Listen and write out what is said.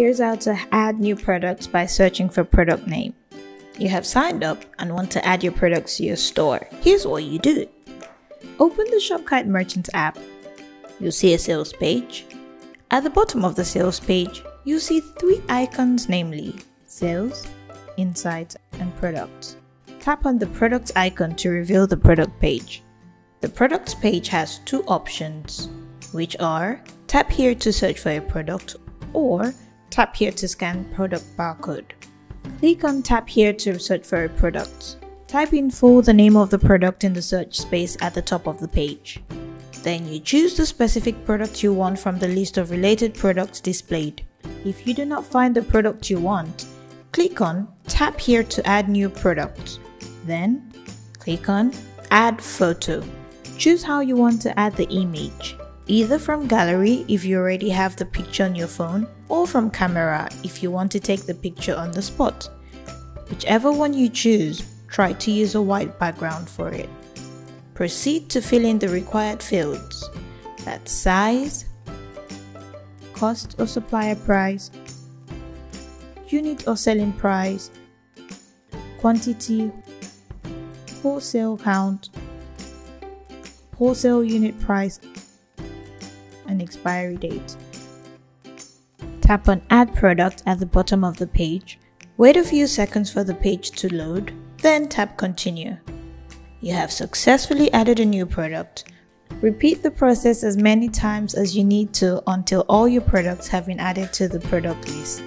Here's how to add new products by searching for product name. You have signed up and want to add your products to your store. Here's what you do. Open the ShopKite Merchants app. You'll see a sales page. At the bottom of the sales page, you'll see three icons, namely Sales, Insights, and Products. Tap on the Products icon to reveal the product page. The Products page has two options, which are tap here to search for a product or tap here to scan product barcode. Click on tap here to search for a product. Type in full the name of the product in the search space at the top of the page. Then you choose the specific product you want from the list of related products displayed. If you do not find the product you want, click on tap here to add new product. Then click on add photo. Choose how you want to add the image, either from gallery if you already have the picture on your phone, or from camera if you want to take the picture on the spot. Whichever one you choose, try to use a white background for it. Proceed to fill in the required fields, that's size, cost or supplier price, unit or selling price, quantity, wholesale count, wholesale unit price, and expiry date. Tap on add product at the bottom of the page, wait a few seconds for the page to load, then tap continue. You have successfully added a new product. Repeat the process as many times as you need to until all your products have been added to the product list.